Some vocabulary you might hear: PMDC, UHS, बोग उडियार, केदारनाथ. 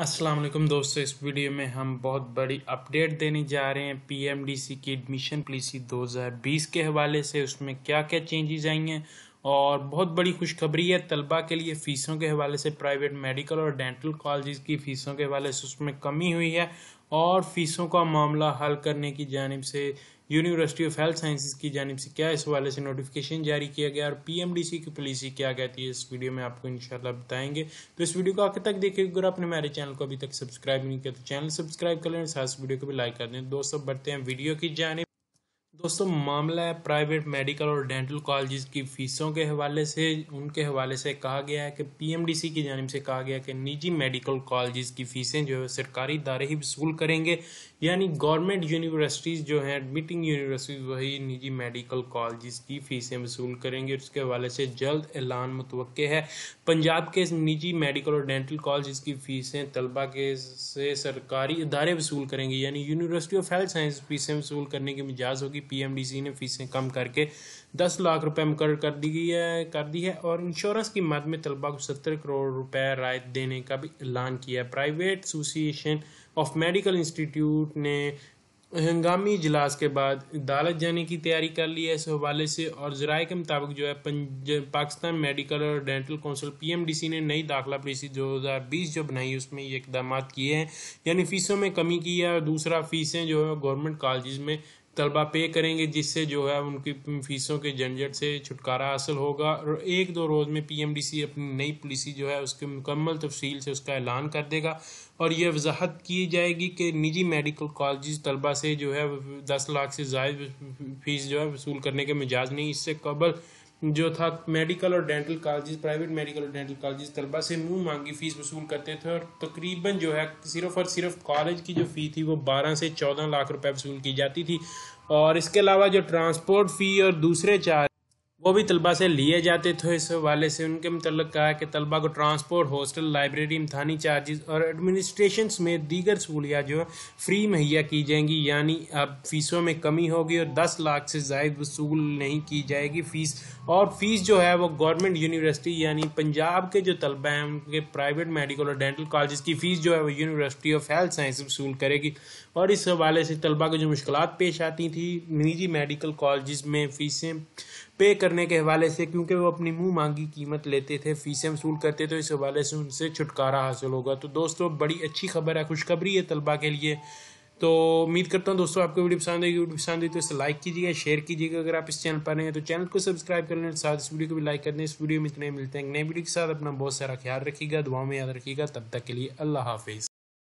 अस्सलाम वालेकुम दोस्तों, इस वीडियो में हम बहुत बड़ी अपडेट देने जा रहे हैं पीएमडीसी की एडमिशन पॉलिसी 2020 के हवाले से। उसमें क्या क्या चेंजेस आएंगे और बहुत बड़ी खुशखबरी है तलबा के लिए फ़ीसों के हवाले से। प्राइवेट मेडिकल और डेंटल कॉलेज की फ़ीसों के हवाले से उसमें कमी हुई है और फ़ीसों का मामला हल करने की जानिब से यूनिवर्सिटी ऑफ हेल्थ साइंसेस की जानिब से क्या इस हवाले से नोटिफिकेशन जारी किया गया और पीएमडीसी की पॉलिसी क्या कहती है, इस वीडियो में आपको इंशाल्लाह बताएंगे। तो इस वीडियो को आखिर तक देखिएगा। अगर आपने हमारे चैनल को अभी तक सब्सक्राइब नहीं किया तो चैनल सब्सक्राइब कर लें, साथ वीडियो को भी लाइक कर दें। दोस्तों बढ़ते हैं वीडियो की जानिब। दोस्तों मामला है प्राइवेट मेडिकल और डेंटल कॉलेज की फ़ीसों के हवाले से। उनके हवाले से कहा गया है कि पीएमडीसी की जानिब से कहा गया कि निजी मेडिकल कॉलेज की फ़ीसें जो है सरकारी इदारे ही वसूल करेंगे, यानी गवर्नमेंट यूनिवर्सिटीज़ जो हैं एडमिटिंग यूनिवर्सिटीज़ वही निजी मेडिकल कॉलेज की फ़ीसें वसूल करेंगे। उसके हवाले से जल्द ऐलान मुतवक्के है। पंजाब के निजी मेडिकल और डेंटल कॉलेज की फ़ीसें तलबा के से सरकारी इदारे वसूल करेंगे, यानी यूनिवर्सिटी ऑफ हेल्थ साइंस फ़ीसें वसूल करने की इजाज़त होगी। पीएमडीसी ने फीसें कम करके 10 लाख रुपए मुकर्रर कर दी है और इंश्योरेंस की मद में तलबा को 70 करोड़ रुपए रायत देने का भी ऐलान किया है। Private association of medical institute ने हंगामी इजलास के बाद अदालत जाने की तैयारी कर ली है इस हवाले से। और ज़राए के मुताबिक जो है पाकिस्तान मेडिकल और डेंटल काउंसिल पीएमडीसी ने नई दाखिला पॉलिसी 2020 जो बनाई उसमें ये इकदाम किए हैं, यानी फ़ीसों में कमी की है। और दूसरा फ़ीसें जो है गवर्नमेंट कॉलेज में तलबा पे करेंगे, जिससे जो है उनकी फ़ीसों के झंझट से छुटकारा हासिल होगा। और एक दो रोज़ में पीएमडीसी अपनी नई पॉलिसी जो है उसके मुकम्मल तफसील से उसका ऐलान कर देगा और यह वजाहत की जाएगी कि निजी मेडिकल कॉलेज तलबा से जो है 10 लाख से ज़ायद फ़ीस जो है वसूल करने के मिजाज नहीं। इससे कबल जो था मेडिकल और डेंटल कॉलेज, प्राइवेट मेडिकल और डेंटल कॉलेज तलबा से मुँह मांगी फ़ीस वसूल करते थे और तकरीबन जो है सिर्फ और सिर्फ कॉलेज की जो फ़ी थी वो 12 से 14 लाख रुपए वसूल की जाती थी। और इसके अलावा जो ट्रांसपोर्ट फ़ी और दूसरे चार्ज वो भी तलबा से लिए जाते थे। इस हवाले से उनके मतलब कहा कि तलबा को ट्रांसपोर्ट, हॉस्टल, लाइब्रेरी, इम्तहानी चार्जेस और एडमिनिस्ट्रेशन में दीगर सहूलियात जो फ्री मुहैया की जाएंगी, यानी अब फ़ीसों में कमी होगी और 10 लाख से ज़ायद वसूल नहीं की जाएगी फ़ीस। और फ़ीस जो है वो गवर्नमेंट यूनिवर्सिटी यानी पंजाब के जो तलबा हैं उनके प्राइवेट मेडिकल और डेंटल कॉलेज की फ़ीस जो है वो यूनिवर्सिटी ऑफ हेल्थ साइंस वसूल करेगी। और इस हवाले से तलबा को जो मुश्किलात पेश आती थी निजी मेडिकल कॉलेज में फ़ीसें पे करने के हवाले से, क्योंकि वो अपनी मुँह मांगी कीमत लेते थे, फ़ीसें वसूल करते थे, इस हवाले से उनसे छुटकारा हासिल होगा। तो दोस्तों बड़ी अच्छी खबर है, खुशखबरी है तलबा के लिए। तो उम्मीद करता हूँ दोस्तों आपको वीडियो पसंद आएगी। वीडियो पसंद आई तो इसे लाइक कीजिएगा, शेयर कीजिएगा। अगर आप इस चैनल पर नए हैं तो चैनल को सब्सक्राइब कर लें, साथ इस वीडियो को भी लाइक कर दें। इस वीडियो में इतने मिलते हैं नए वीडियो के साथ। अपना बहुत सारा ख्याल रखिएगा, दुआ में याद रखिएगा। तब तक के लिए अल्लाह हाफिज़।